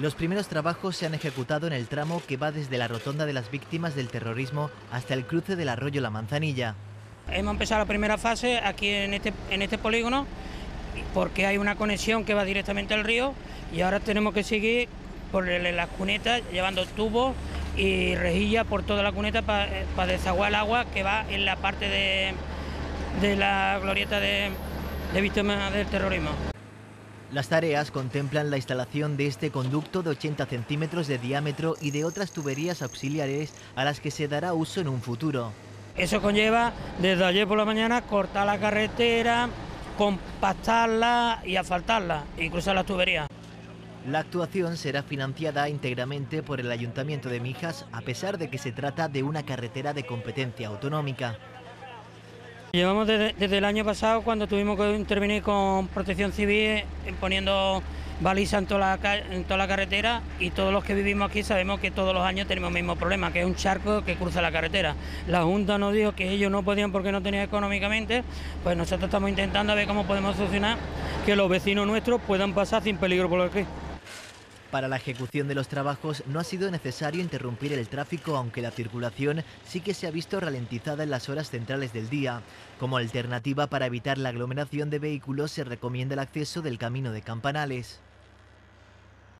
Los primeros trabajos se han ejecutado en el tramo que va desde la rotonda de las víctimas del terrorismo hasta el cruce del Arroyo La Manzanilla. Hemos empezado la primera fase aquí en este polígono, porque hay una conexión que va directamente al río, y ahora tenemos que seguir por las cunetas, llevando tubos y rejillas por toda la cuneta para desaguar el agua que va en la parte de la glorieta de víctimas del terrorismo. Las tareas contemplan la instalación de este conducto de 80 centímetros de diámetro y de otras tuberías auxiliares a las que se dará uso en un futuro. Eso conlleva, desde ayer por la mañana, cortar la carretera, compactarla y asfaltarla, incluso las tuberías. La actuación será financiada íntegramente por el Ayuntamiento de Mijas, a pesar de que se trata de una carretera de competencia autonómica. Llevamos desde el año pasado, cuando tuvimos que intervenir con Protección Civil poniendo balizas en toda la carretera, y todos los que vivimos aquí sabemos que todos los años tenemos el mismo problema, que es un charco que cruza la carretera. La Junta nos dijo que ellos no podían porque no tenían económicamente, pues nosotros estamos intentando ver cómo podemos solucionar que los vecinos nuestros puedan pasar sin peligro por aquí. Para la ejecución de los trabajos no ha sido necesario interrumpir el tráfico, aunque la circulación sí que se ha visto ralentizada en las horas centrales del día. Como alternativa para evitar la aglomeración de vehículos se recomienda el acceso del camino de Campanales.